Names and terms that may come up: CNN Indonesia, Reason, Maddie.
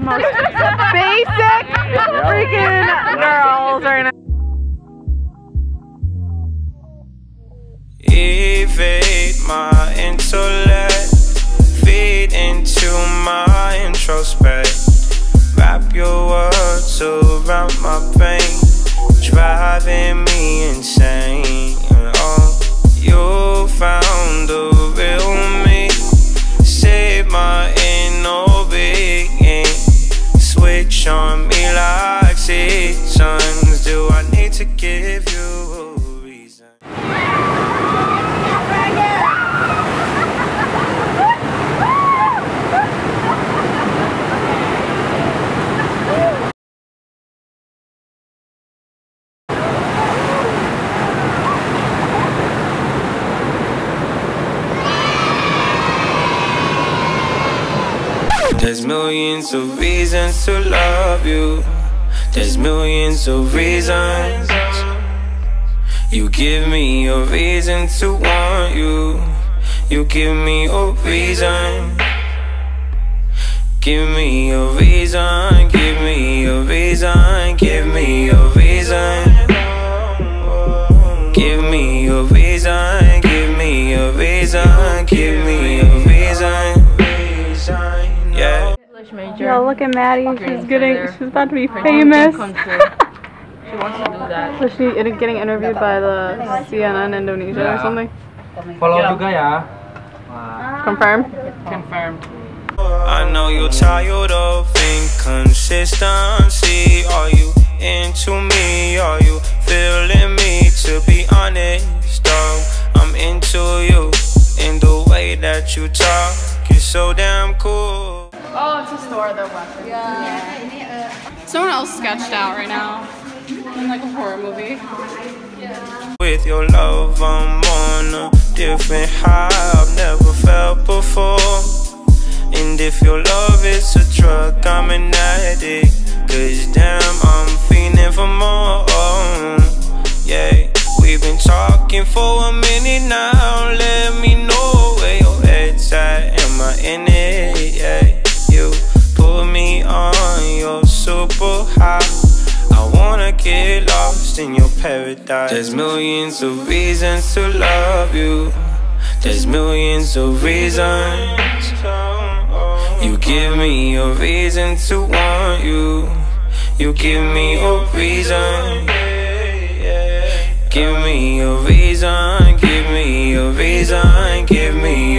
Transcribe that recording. the most basic freaking girls right now. Evade my intellect, feed into my introspect, wrap your words around my brain, driving me insane. Oh, you found the real me, save my inner being, switch on me like seasons. Do I need to give you? There's millions of reasons to love you. There's millions of reasons. You give me a reason to want you. You give me a reason. Give me a reason. Give me a reason. Give me a reason. Give me a reason. Give me a reason. Give me a reason. Yo, look at Maddie. She's about to be famous. She wants to do that. Is she getting interviewed by the CNN Indonesia or something? Follow juga ya. Confirm? Confirm. I know you're tired of inconsistency. Are you into me? Are you feeling me? To be honest, though, I'm into you. In the way that you talk, you're so damn cool. Oh, it's a store though, watching. Yeah. Someone else sketched out right now. In like a horror movie. Yeah. With your love, I'm on a different high I've never felt before. And if your love is a drug, I'm an addict. Cause damn, I'm fiending for more. Yeah. We've been talking for a minute now. Let me know where your head's at. Am I in it? Yeah. On your super high, I wanna get lost in your paradise. There's millions of reasons to love you. There's millions of reasons. You give me a reason to want you. You give me a reason. Give me a reason. Give me a reason. Give me